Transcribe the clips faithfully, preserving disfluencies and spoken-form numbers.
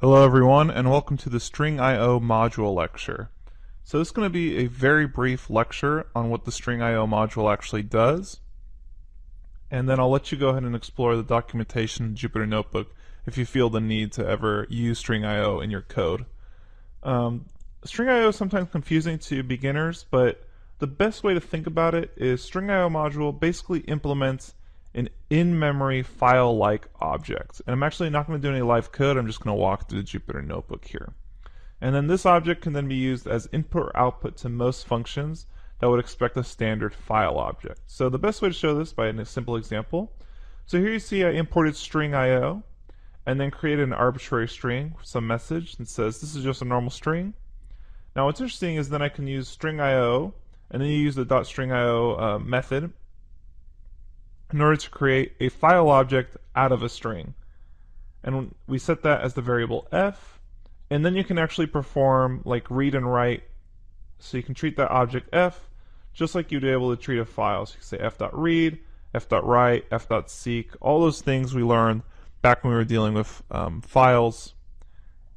Hello everyone, and welcome to the StringIO module lecture. So this is going to be a very brief lecture on what the StringIO module actually does, and then I'll let you go ahead and explore the documentation in Jupyter Notebook if you feel the need to ever use StringIO in your code. Um, StringIO is sometimes confusing to beginners, but the best way to think about it is StringIO module basically implements an in-memory file-like object. And I'm actually not going to do any live code, I'm just going to walk through the Jupyter Notebook here. And then this object can then be used as input or output to most functions that would expect a standard file object. So the best way to show this by a simple example. So here you see I imported StringIO and then created an arbitrary string, some message that says this is just a normal string. Now what's interesting is then I can use StringIO and then you use the .stringIO uh, method in order to create a file object out of a string. And we set that as the variable f, and then you can actually perform like read and write, so you can treat that object f just like you'd be able to treat a file. So you can say f.read, f.write, f.seek, all those things we learned back when we were dealing with um, files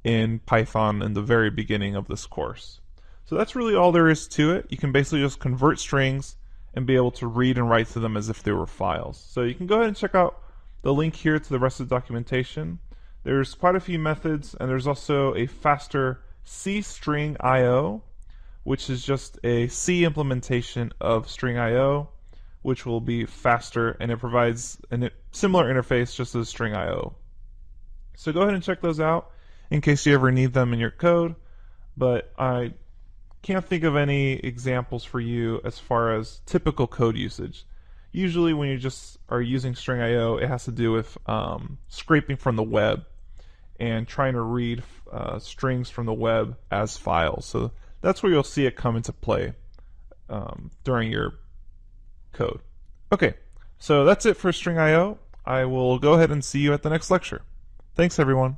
in Python in the very beginning of this course. So that's really all there is to it. You can basically just convert strings and be able to read and write to them as if they were files. So you can go ahead and check out the link here to the rest of the documentation. There's quite a few methods, and there's also a faster C string I O, which is just a C implementation of StringIO, which will be faster, and it provides a similar interface just as StringIO. So go ahead and check those out in case you ever need them in your code, but I can't think of any examples for you as far as typical code usage. Usually when you just are using StringIO, it has to do with um, scraping from the web and trying to read uh, strings from the web as files. So that's where you'll see it come into play um, during your code. Okay, so that's it for StringIO. I will go ahead and see you at the next lecture. Thanks everyone.